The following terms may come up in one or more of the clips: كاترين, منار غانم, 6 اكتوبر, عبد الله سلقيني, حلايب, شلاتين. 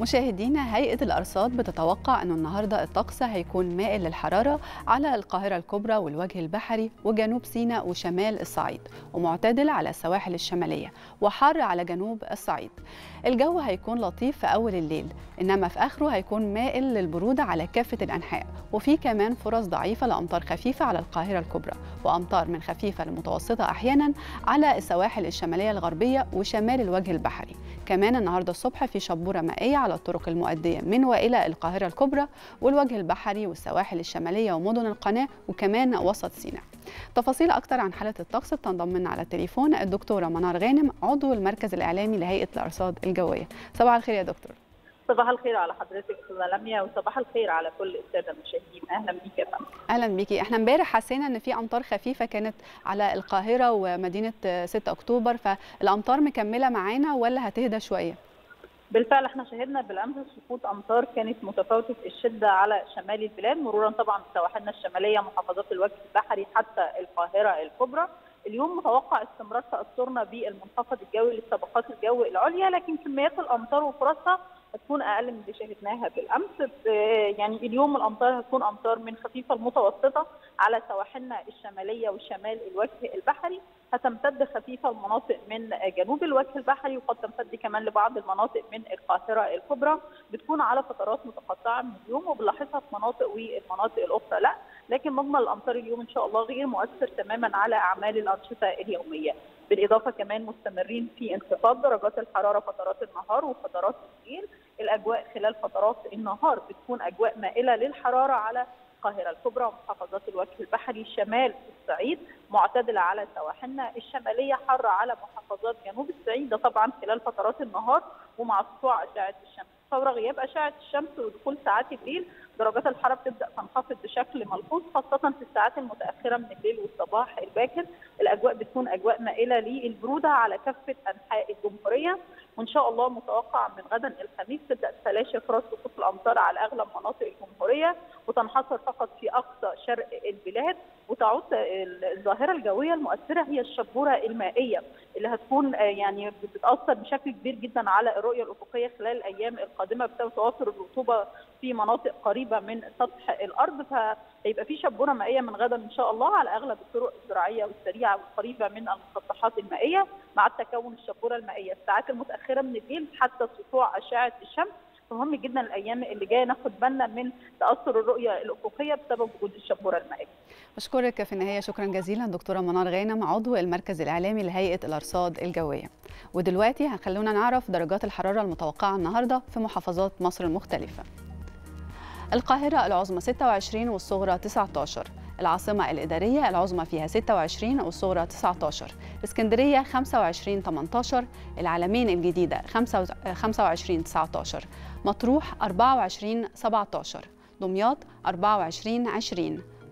مشاهدينا، هيئة الأرصاد بتتوقع أنه النهاردة الطقس هيكون مائل للحرارة على القاهرة الكبرى والوجه البحري وجنوب سيناء وشمال الصعيد، ومعتدل على السواحل الشمالية، وحر على جنوب الصعيد. الجو هيكون لطيف في أول الليل، إنما في آخره هيكون مائل للبرودة على كافة الأنحاء، وفي كمان فرص ضعيفة لأمطار خفيفة على القاهرة الكبرى، وأمطار من خفيفة لمتوسطة أحيانا على السواحل الشمالية الغربية وشمال الوجه البحري. كمان النهارده الصبح في شبورة مائية على الطرق المؤدية من وإلى القاهرة الكبرى والوجه البحري والسواحل الشمالية ومدن القناة وكمان وسط سيناء. تفاصيل أكتر عن حالة الطقس بتنضم لنا على التليفون الدكتورة منار غانم، عضو المركز الإعلامي لهيئة الأرصاد الجوية. صباح الخير يا دكتور. صباح الخير على حضرتك استاذه لميا، وصباح الخير على كل الساده المشاهدين. اهلا بيكي يا فندم. اهلا بيكي. احنا امبارح حسينا ان في امطار خفيفه كانت على القاهره ومدينه 6 اكتوبر، فالامطار مكمله معانا ولا هتهدى شويه؟ بالفعل احنا شهدنا بالامس سقوط امطار كانت متفاوته الشده على شمال البلاد، مرورا طبعا بسواحلنا الشماليه، محافظات الوجه البحري، حتى القاهره الكبرى. اليوم متوقع استمرار تاثرنا بالمنخفض الجوي للطبقات الجو العليا، لكن كميات الامطار وفرصها هتكون اقل من اللي شاهدناها بالامس. يعني اليوم الامطار هتكون امطار من خفيفه المتوسطه على سواحلنا الشماليه وشمال الوجه البحري، هتمتد خفيفه المناطق من جنوب الوجه البحري، وقد تمتد كمان لبعض المناطق من القاهره الكبرى، بتكون على فترات متقطعه من اليوم وبنلاحظها في مناطق والمناطق الاخرى لا، لكن مجمل الامطار اليوم ان شاء الله غير مؤثر تماما على اعمال الانشطه اليوميه. بالاضافه كمان مستمرين في انخفاض درجات الحراره فترات النهار وفترات الليل. الاجواء خلال فترات النهار بتكون اجواء مائله للحراره على القاهره الكبرى ومحافظات الوجه البحري، شمال الصعيد، معتدله على سواحلنا الشماليه، حر على محافظات جنوب الصعيد، ده طبعا خلال فترات النهار ومع سطوع اشعه الشمس. فور غياب اشعه الشمس ودخول ساعات الليل درجات الحراره بتبدا تنخفض بشكل ملحوظ، خاصه في الساعات المتاخره من الليل والصباح الباكر. الاجواء بتكون اجواء مائله للبروده على كافه انحاء الجمهوريه، وان شاء الله متوقع من غدا الخميس تبدا تتلاشى فرص سقوط الامطار على اغلب مناطق الجمهوريه، وتنحصر فقط في اقصى شرق البلاد. وتعود الظاهره الجويه المؤثره هي الشبوره المائيه اللي هتكون يعني بتتاثر بشكل كبير جدا على الرؤيه الافقيه خلال الايام القادمه بسبب توافر الرطوبه في مناطق قريبه من سطح الارض، فهيبقى في شبوره مائيه من غدا ان شاء الله على اغلب الطرق الزراعيه والسريعه والقريبه من المسطحات المائيه، مع تكون الشبوره المائيه الساعات المتاخره من الليل حتى سطوع اشعه الشمس. مهم جدا الايام اللي جايه ناخد بالنا من تاثر الرؤيه الافقيه بسبب وجود الشبوره المائيه. بشكرك في النهايه، شكرا جزيلا دكتوره منار غانم، عضو المركز الاعلامي لهيئه الارصاد الجويه. ودلوقتي هخلونا نعرف درجات الحراره المتوقعه النهارده في محافظات مصر المختلفه. القاهره العظمى 26 والصغرى 19. العاصمة الإدارية العظمى فيها 26 والصغرى 19، اسكندرية 25 18، العلمين الجديدة 25 19، مطروح 24 17، دمياط 24 20،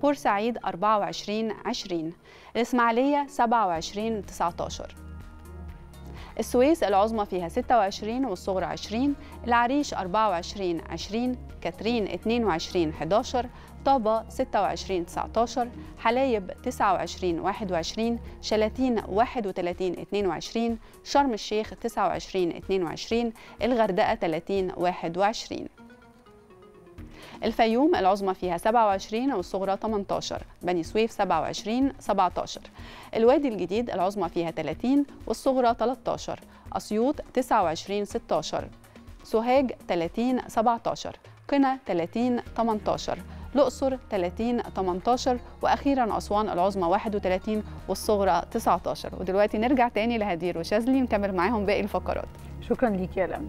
بورسعيد 24 20، الإسماعيلية 27 19. السويس العظمى فيها 26 والصغرى 20، العريش 24 20، كاترين 22 11، طابة 26 19، حلايب 29 21، شلاتين 31 22، شرم الشيخ 29 22، الغردقة 30 21. الفيوم العظمى فيها 27 والصغرى 18، بني سويف 27 17، الوادي الجديد العظمى فيها 30 والصغرى 13، أسيوط 29 16، سوهاج 30 17، قنا 30 18، الأقصر 30 18، وأخيرا أسوان العظمى 31 والصغرى 19. ودلوقتي نرجع تاني لهدير وشاذلي نكمل معاهم باقي الفقرات. شكرا ليك يا لمى.